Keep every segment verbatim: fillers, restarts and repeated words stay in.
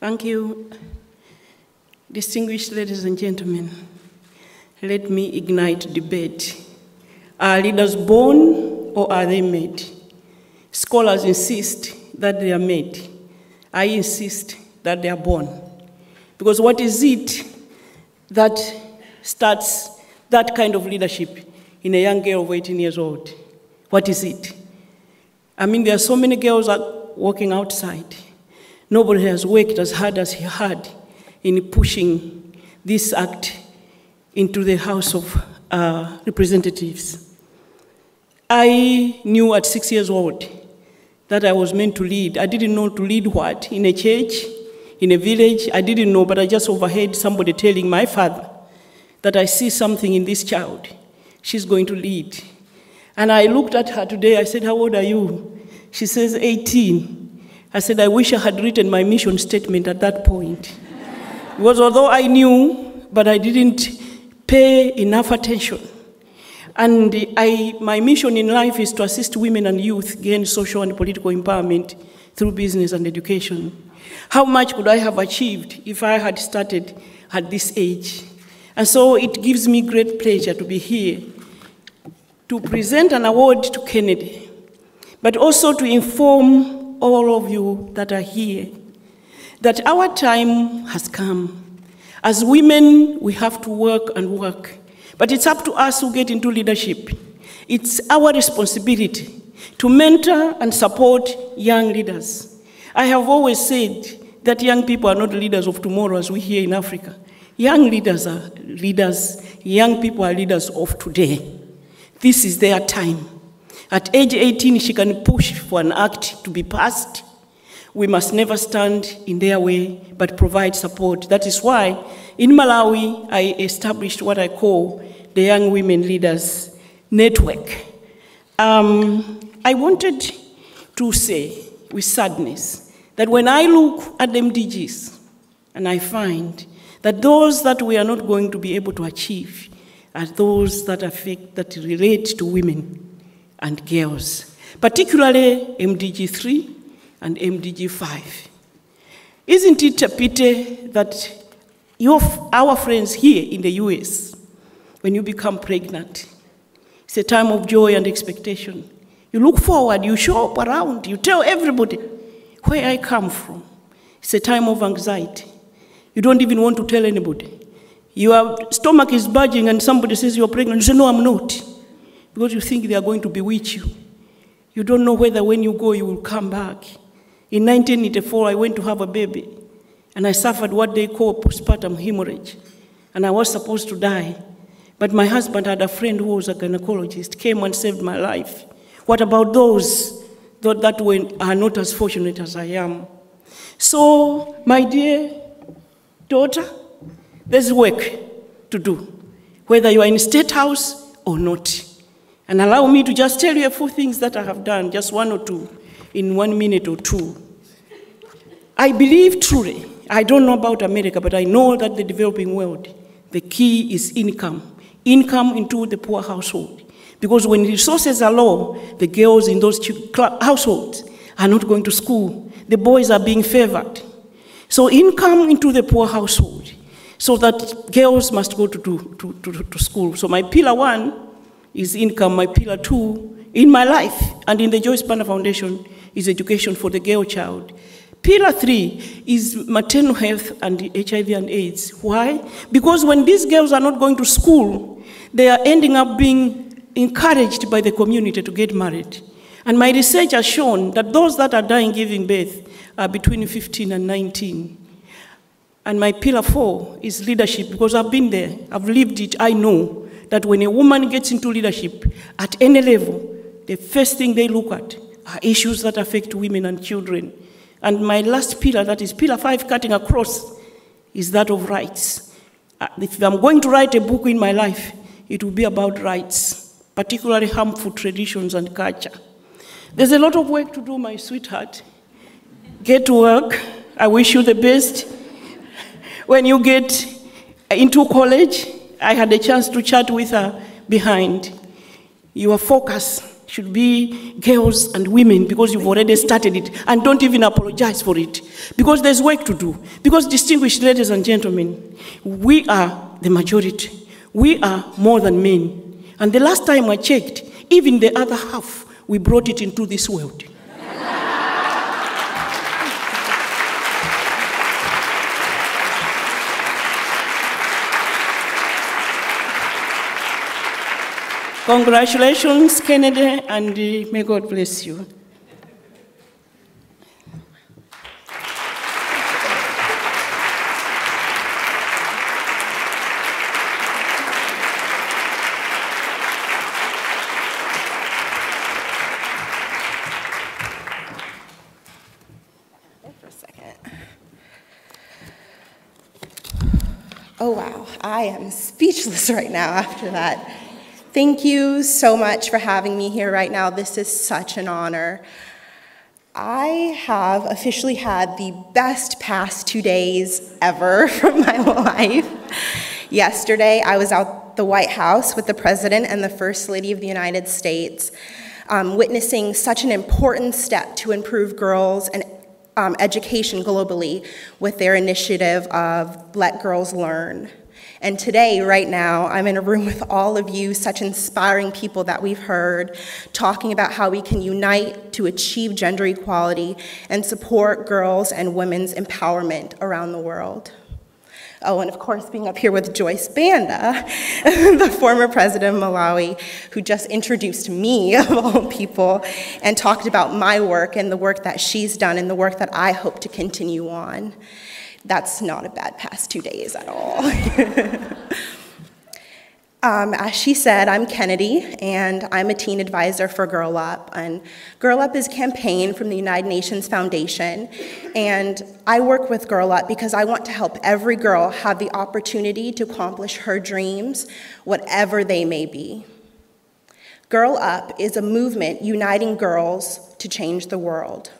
Thank you. Distinguished ladies and gentlemen, let me ignite debate. Are leaders born or are they made? Scholars insist that they are made. I insist that they are born. Because what is it that starts that kind of leadership in a young girl of eighteen years old? What is it? I mean, there are so many girls working outside. Nobody has worked as hard as he had in pushing this act into the House of uh, Representatives. I knew at six years old that I was meant to lead. I didn't know to lead what, in a church, in a village, I didn't know, but I just overheard somebody telling my father that I see something in this child. She's going to lead. And I looked at her today, I said, how old are you? She says, eighteen. I said, I wish I had written my mission statement at that point. Because although I knew, but I didn't pay enough attention. And I, my mission in life is to assist women and youth gain social and political empowerment through business and education. How much could I have achieved if I had started at this age? And so it gives me great pleasure to be here to present an award to Kennede, but also to inform all of you that are here that our time has come. As women, we have to work and work, but it's up to us who get into leadership. It's our responsibility to mentor and support young leaders. I have always said that young people are not leaders of tomorrow as we hear in Africa. Young leaders are leaders, young people are leaders of today. This is their time. At age eighteen, she can push for an act to be passed. We must never stand in their way, but provide support. That is why in Malawi, I established what I call the Young Women Leaders Network. Um, I wanted to say with sadness that when I look at the M D Gs and I find that those that we are not going to be able to achieve are those that affect, that relate to women and girls, particularly M D G three and M D G five. Isn't it a pity that your, our friends here in the U S, when you become pregnant, it's a time of joy and expectation. You look forward, you show up around, you tell everybody where I come from. It's a time of anxiety. You don't even want to tell anybody. Your stomach is bulging and somebody says you're pregnant. You say, no, I'm not. Because you think they are going to bewitch you. You don't know whether when you go, you will come back. In nineteen eighty-four, I went to have a baby. And I suffered what they call postpartum hemorrhage. And I was supposed to die. But my husband had a friend who was a gynecologist, came and saved my life. What about those that were, are not as fortunate as I am? So, my dear daughter, there's work to do, whether you are in State House or not. And allow me to just tell you a few things that I have done, just one or two, in one minute or two. I believe truly, I don't know about America, but I know that the developing world, the key is income. Income into the poor household. Because when resources are low, the girls in those households are not going to school. The boys are being favored. So income into the poor household. So that girls must go to, to, to, to school. So my pillar one is income. My pillar two in my life and in the Joyce Banda Foundation is education for the girl child. Pillar three is maternal health and H I V and AIDS. Why? Because when these girls are not going to school, they are ending up being encouraged by the community to get married. And my research has shown that those that are dying giving birth are between fifteen and nineteen. And my pillar four is leadership, because I've been there, I've lived it, I know that when a woman gets into leadership at any level, the first thing they look at are issues that affect women and children. And my last pillar, that is pillar five, cutting across, is that of rights. If I'm going to write a book in my life, it will be about rights, particularly harmful traditions and culture. There's a lot of work to do, my sweetheart. Get to work, I wish you the best. When you get into college, I had a chance to chat with her behind. Your focus should be girls and women, because you've already started it, and don't even apologize for it, because there's work to do. Because, distinguished ladies and gentlemen, we are the majority. We are more than men. And the last time I checked, even the other half, we brought it into this world. Congratulations, Kennede, and uh, may God bless you. For a second. Oh, wow. I am speechless right now after that. Thank you so much for having me here right now. This is such an honor. I have officially had the best past two days ever from my life. Yesterday, I was out the White House with the President and the First Lady of the United States, um, witnessing such an important step to improve girls and um, education globally with their initiative of Let Girls Learn. And today, right now, I'm in a room with all of you, such inspiring people that we've heard, talking about how we can unite to achieve gender equality and support girls' and women's empowerment around the world. Oh, and of course, being up here with Joyce Banda, the former president of Malawi, who just introduced me, of all people, and talked about my work and the work that she's done and the work that I hope to continue on. That's not a bad past two days at all. um, as she said, I'm Kennede, and I'm a teen advisor for Girl Up. And Girl Up is a campaign from the United Nations Foundation. And I work with Girl Up because I want to help every girl have the opportunity to accomplish her dreams, whatever they may be. Girl Up is a movement uniting girls to change the world.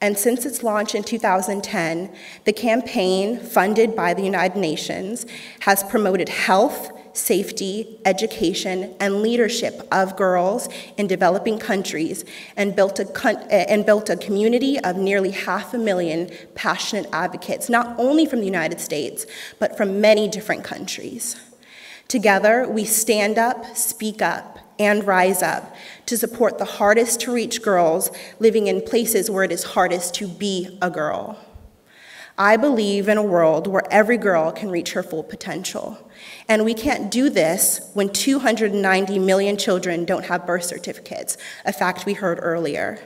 And since its launch in two thousand ten, the campaign, funded by the United Nations, has promoted health, safety, education, and leadership of girls in developing countries, and built a, and built a community of nearly half a million passionate advocates, not only from the United States, but from many different countries. Together, we stand up, speak up, and rise up to support the hardest to reach girls living in places where it is hardest to be a girl. I believe in a world where every girl can reach her full potential. And we can't do this when two hundred ninety million children don't have birth certificates, a fact we heard earlier.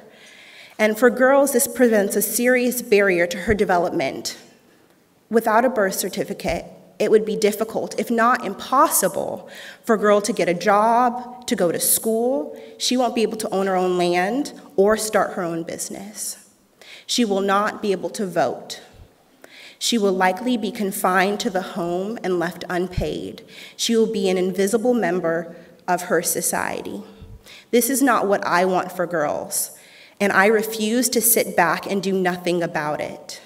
And for girls, this presents a serious barrier to her development. Without a birth certificate, it would be difficult, if not impossible, for a girl to get a job, to go to school. She won't be able to own her own land or start her own business. She will not be able to vote. She will likely be confined to the home and left unpaid. She will be an invisible member of her society. This is not what I want for girls, and I refuse to sit back and do nothing about it.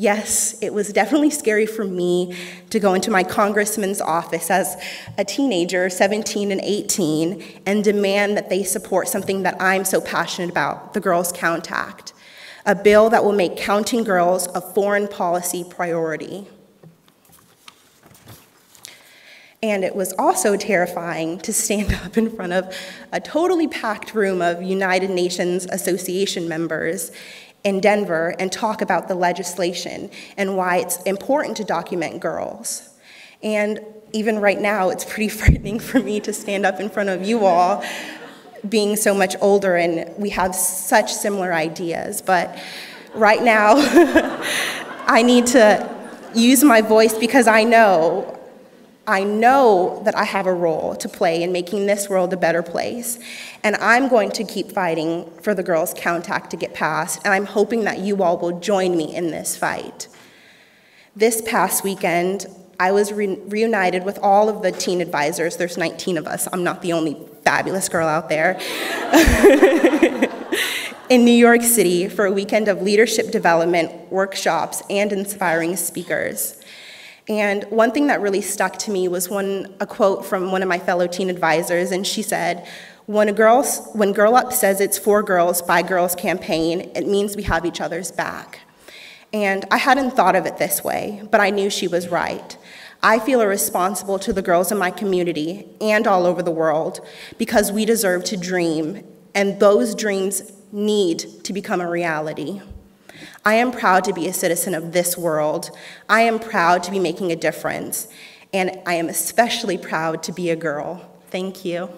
Yes, it was definitely scary for me to go into my congressman's office as a teenager, seventeen and eighteen, and demand that they support something that I'm so passionate about, the Girls Count Act, a bill that will make counting girls a foreign policy priority. And it was also terrifying to stand up in front of a totally packed room of United Nations Association members in Denver and talk about the legislation and why it's important to document girls. And even right now, it's pretty frightening for me to stand up in front of you all, being so much older, and we have such similar ideas. But right now, I need to use my voice because I know I know that I have a role to play in making this world a better place, and I'm going to keep fighting for the Girls Count Act to get passed, and I'm hoping that you all will join me in this fight. This past weekend, I was re reunited with all of the teen advisors. There's nineteen of us. I'm not the only fabulous girl out there. In New York City for a weekend of leadership development, workshops, and inspiring speakers. And one thing that really stuck to me was one, a quote from one of my fellow teen advisors, and she said, when, a girls, when Girl Up says it's for girls, by girls campaign, it means we have each other's back. And I hadn't thought of it this way, but I knew she was right. I feel responsible to the girls in my community and all over the world because we deserve to dream, and those dreams need to become a reality. I am proud to be a citizen of this world. I am proud to be making a difference, and I am especially proud to be a girl. Thank you.